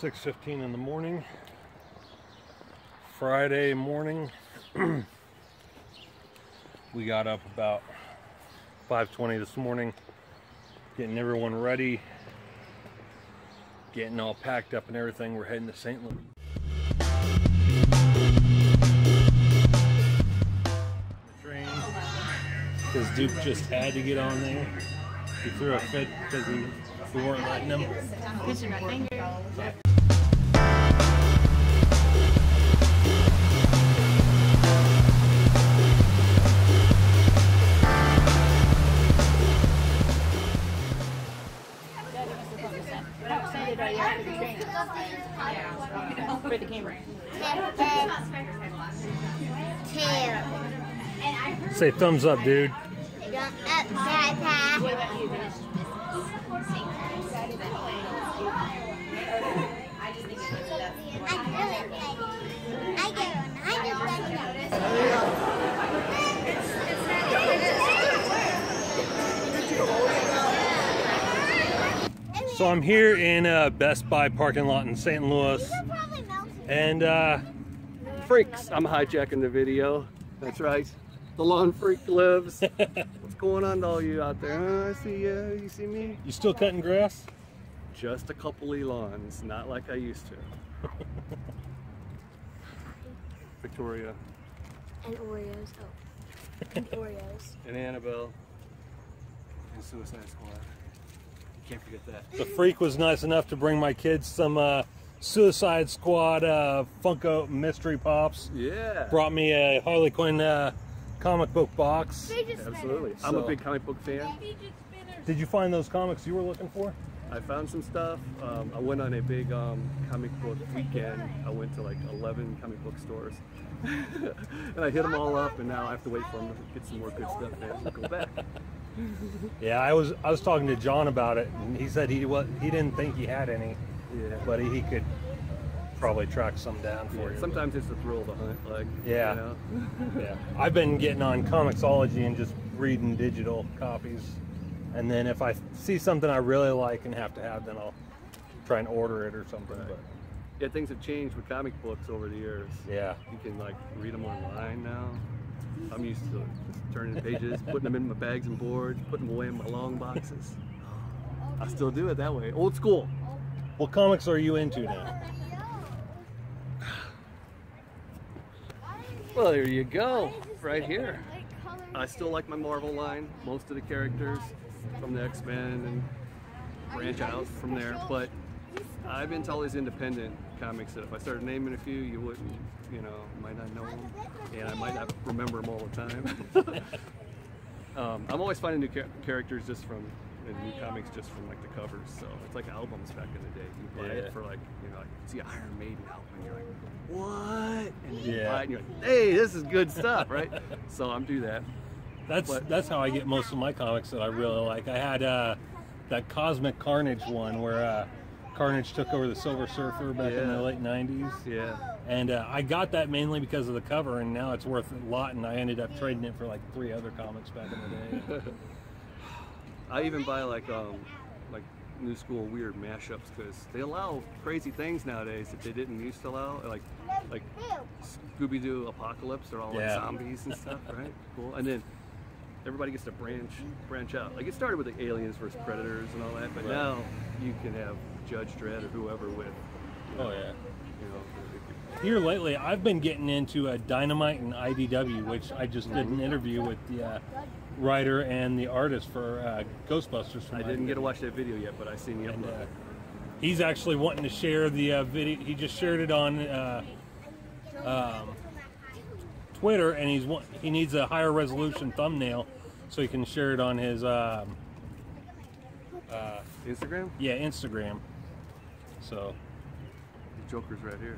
6:15 in the morning, Friday morning. We got up about 5:20 this morning, getting everyone ready, getting all packed up and everything. We're heading to St. Louis. The train, because Duke just had to get on there. He threw a fit because we weren't letting him. For the camera. Two. Say thumbs up, dude. Thumbs up, Papa. So I'm here in Best Buy parking lot in St. Louis, and freaks, I'm hijacking the video. That's right, the lawn freak lives. What's going on to all you out there? I see you. You see me? You still cutting grass? Just a couple of lawns, not like I used to. Victoria. And Oreos. Oh, and Oreos. And Annabelle. And Suicide Squad. Can't forget that. The freak was nice enough to bring my kids some Suicide Squad Funko mystery pops. Yeah. Brought me a Harley Quinn comic book box. Absolutely. I'm a big comic book fan. Did you find those comics you were looking for? I found some stuff. I went on a big comic book weekend. I went to like 11 comic book stores. And I hit them all up, and now I have to wait for them to get some more good stuff and go back. Yeah, I was talking to John about it, and he said he didn't think he had any, yeah, but he could probably track some down for you. Sometimes it's the thrill of the hunt, like, yeah, you know? Yeah. I've been getting on comiXology and just reading digital copies, and then if I see something I really like and have to have, then I'll try and order it or something. Right. But yeah, things have changed with comic books over the years. Yeah, you can like read them online now. I'm used to turning pages, putting them in my bags and boards, putting them away in my long boxes. I still do it that way. Old school. What comics are you into now? Well, there you go. Right here. I still like my Marvel line. Most of the characters from the X-Men and branch out from there. But I've been to all these independent comics that if I started naming a few, you wouldn't, you know, might not know them, and I might not remember them all the time. I'm always finding new characters just from new comics, just from like the covers. So it's like albums back in the day. You buy it for like, you know, like you see an Iron Maiden album, and you're like, what? And you buy it, and you're like, hey, this is good stuff, right? So I'm do that. That's how I get most of my comics that I really like. I had that Cosmic Carnage one where Carnage took over the Silver Surfer back in the late 90s. Yeah. And I got that mainly because of the cover, and now it's worth a lot, and I ended up trading it for like 3 other comics back in the day. I even buy like new school weird mashups because they allow crazy things nowadays that they didn't used to allow. Like Scooby-Doo Apocalypse, they're all like zombies and stuff, right? Cool. And then everybody gets to branch out. Like it started with the Aliens versus Predators and all that, but now you can have Judge Dredd or whoever with. You know, you know. Here lately, I've been getting into Dynamite and IDW, which I just did an interview with the writer and the artist for Ghostbusters. From I didn't get to watch that video yet, but I seen the upload. He's actually wanting to share the video. He just shared it on Twitter, and he needs a higher resolution thumbnail so he can share it on his Instagram? Yeah, Instagram. So the Joker's right here.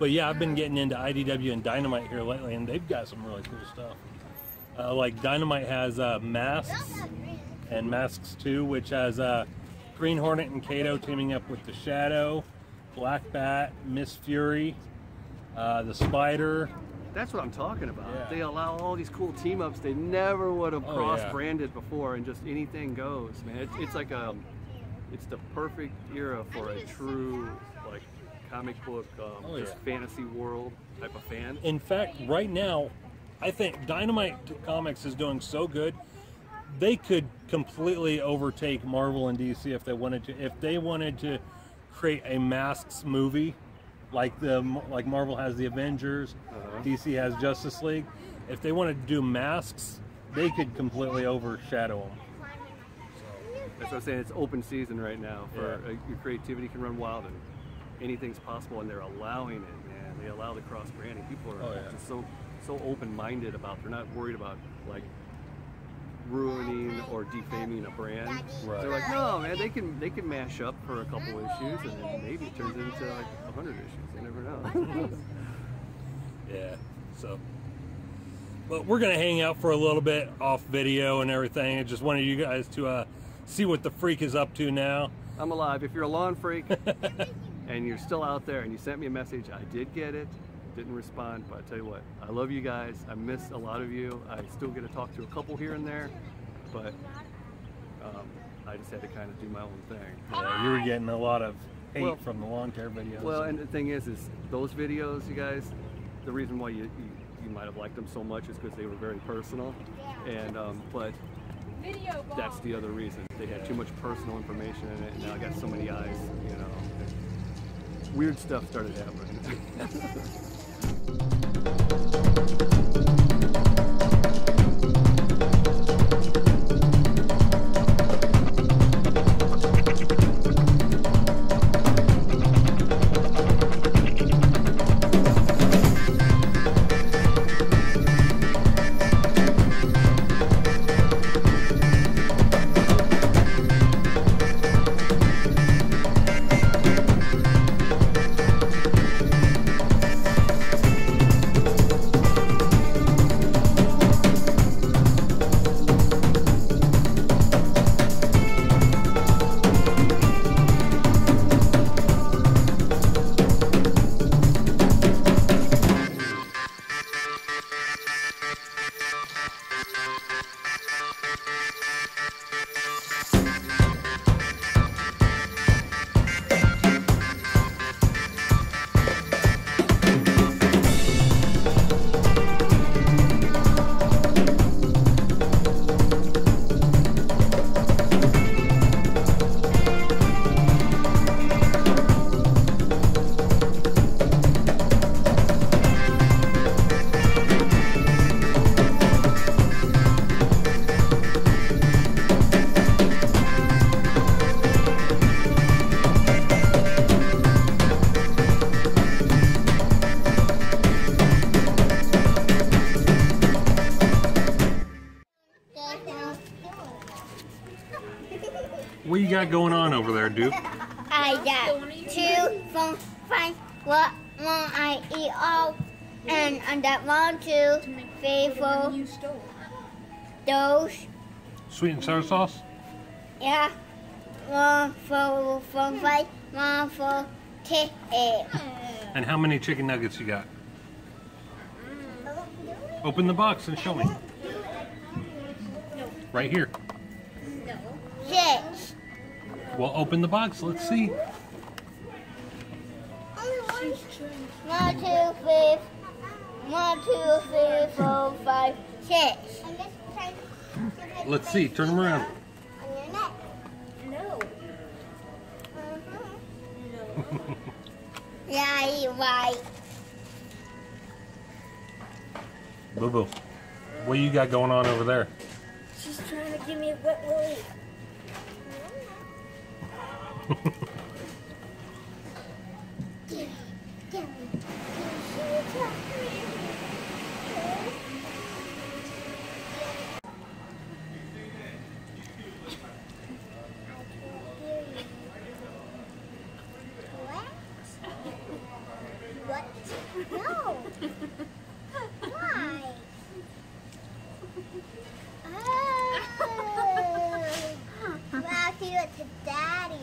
But yeah, I've been getting into IDW and Dynamite here lately, and they've got some really cool stuff. Like Dynamite has Masks and Masks 2, which has Green Hornet and Kato teaming up with the Shadow, Black Bat, Miss Fury, the Spider. That's what I'm talking about. Yeah. They allow all these cool team-ups they never would have cross-branded before, and just anything goes, man. It's like it's the perfect era for a true like comic book just fantasy world type of fan. In fact, right now, I think Dynamite Comics is doing so good, they could completely overtake Marvel and DC if they wanted to. If they wanted to create a Masks movie, like Marvel has the Avengers, DC has Justice League. If they wanted to do Masks, they could completely overshadow them. That's what I'm saying. It's open season right now. For your creativity can run wild, and anything's possible. And they're allowing it, man. They allow the cross branding. People are just so open-minded about. They're not worried about like ruining or defaming a brand. Right. They're like, no, man. They can mash up for a couple issues, and then maybe it turns into like 100 issues. You never know. So. But we're gonna hang out for a little bit off video and everything. I just wanted you guys to see what the freak is up to now. I'm alive. If you're a lawn freak and you're still out there and you sent me a message, I did get it, didn't respond, but I tell you what, I love you guys. I miss a lot of you. I still get to talk to a couple here and there, but I just had to kind of do my own thing. Yeah, you were getting a lot of hate from the lawn care videos. Well, and the thing is those videos, you guys, the reason why you might have liked them so much is because they were very personal, and but that's the other reason. They had too much personal information in it, and now I got so many eyes, you know. Weird stuff started happening. Going on over there, Duke? I got 2, 4, 5. What won't I eat all? And I got 1, 2, 3, 4. Those. Sweet and sour sauce? Yeah. 1, 4, 5. 1, 4, 10, 8. And how many chicken nuggets you got? Open the box and show me. Right here. 6. Well, open the box. Let's see. 1, 2, 3, 4, 5, 6. Let's see. Turn them around. No. Yeah, you're right. Boo boo. What you got going on over there? She's trying to give me a wet willy. What? No. Why? Oh. Wow, she went to daddy.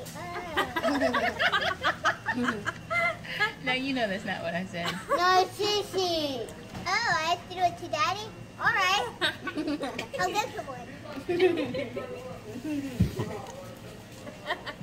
Now you know that's not what I said. No, Sissy. Oh, I have to do it to daddy? Alright. I'll get the one.